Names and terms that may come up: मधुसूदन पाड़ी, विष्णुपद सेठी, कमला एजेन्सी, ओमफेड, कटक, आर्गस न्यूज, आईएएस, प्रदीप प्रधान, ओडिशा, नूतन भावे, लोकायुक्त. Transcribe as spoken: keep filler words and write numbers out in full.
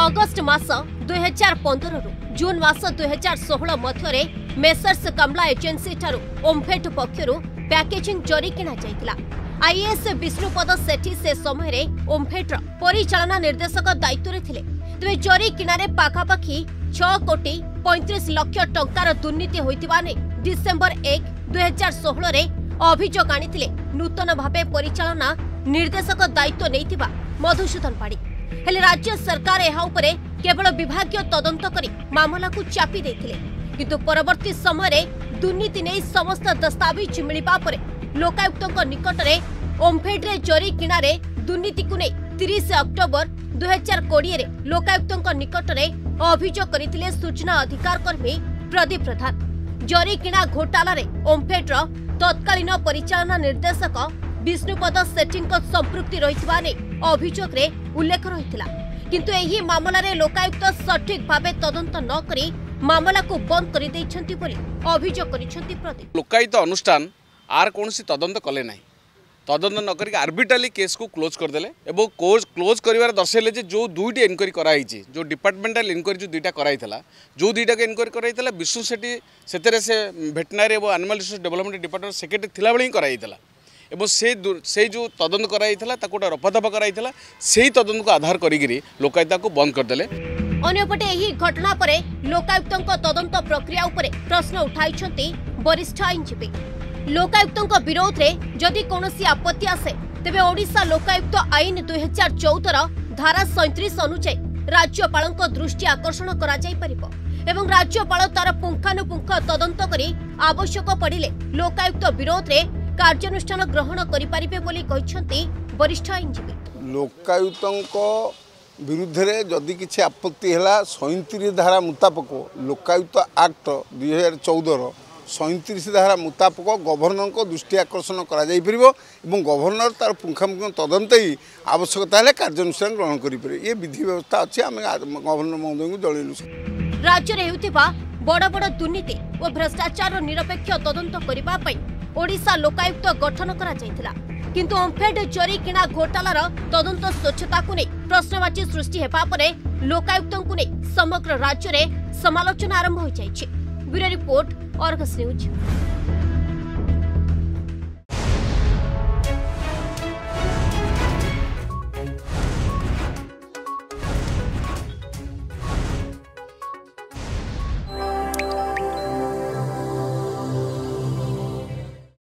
August मास दो हजार पंद्रह रु जून मास दो हजार सोलह मध्य मेसर्स कमला एजेन्सी ओमफेड पक्षर पैकेजिंग जरी किणा आईएएस विष्णुपद सेठी से समय ओमफेड परिचालना निर्देशक दायित्व में थे तेज जरी किणारे पखापाखि छह कोटी पैंतीस लाख टंकार दुर्नीति होता नहीं डिसेंबर एक दो हजार सोलह रे अभियोग आनी नूतन भावे परिचालना निर्देशक दायित्व नहीं मधुसूदन पाड़ी हेले राज्य सरकार यह उपरे केवल विभागीय तदंत करी मामला को चापी देथिले किंतु परवर्ती समय दुर्नीति नहीं समस्त दस्तावेज मिलवा पर लोकायुक्त निकट में ओमफेड जरी किणारे दुर्नीति को नहीं तीस अक्टोबर दो हजार बीस रे लोकायुक्त निकट में अभियोग करथिले सूचना अधिकार कर्मी प्रदीप प्रधान जरी किणा घोटाला रे ओमफेड तत्कालीन परिचालना निर्देशक विष्णुपद सेठी संपृक्ति रही अभियोग उल्लेख रही किंतु यही मामला रे लोकायुक्त सठिक भावे तदंत न करी मामला को बंद कर देइछंती बोली अभियोग करिसंती प्रदीप। लोकायुक्त अनुष्ठान आर कौन सी तदंत कले ना तदंत न करी आर्बिट्रली केस को क्लोज कर देले एबो कोर्स क्लोज करिवार दर्शेले जे जो दुईटा इनक्वारी कराई छी जो डिपार्टमेंटल इनक्वारी जो दुईटा कराई थला जो दुईटा के इनक्वारी कराई थला विष्णु सेठी सेतरे से वेटनरी एबो animal resource development department secretary थिला बळे कराई थला एवं से से जो तदंत कर रफादफा कराइला से तदंत को आधार करी लोकायुक्त को बंद करदे। अंपटे यही घटना पर लोकायुक्त तदंत प्रक्रिया उपरे प्रश्न उठाई वरिष्ठ आईनजीवी लोकायुक्त विरोध में जदि कौन आपत्ति आसे तेबे ओडिशा लोकायुक्त आईन दुई हजार चौदह धारा सैंतीस अनुजाई राज्यपाल दृष्टि आकर्षण करा जाय परिबो एवं राज्यपाल तार पुंखानुपुंख तदंत करी आवश्यक पड़िले लोकायुक्त विरोध में कार्यानुष्ठान ग्रहण करें वरिष्ठ आईनजीवी। लोकायुक्त विरुद्ध में जदि किसी आपत्ति है सैंतीस धारा मुताबक लोकायुक्त आक्ट दुई हजार चौदह सैंतीस धारा मुताबक गवर्नर को दृष्टि आकर्षण कर गवर्नर तार पुंखामुख तदंत ही आवश्यकता है कार्यानुष्ठान ग्रहण करें ये विधि व्यवस्था अच्छी आम गवर्नर महोदय को जन राज्य बड़ बड़ दुर्नीति और भ्रष्टाचार निरपेक्ष तदंत करने ओडिशा लोकायुक्त गठन करा जायतिला किंतु ओमफेड जरी किणा घोटालार तदंत स्वच्छता को नहीं प्रश्नवाची सृष्टि हेबा परे लोकायुक्त को नहीं समग्र राज्य रे समालोचना आरंभ हो जायछि। Bureau report आर्गस न्यूज।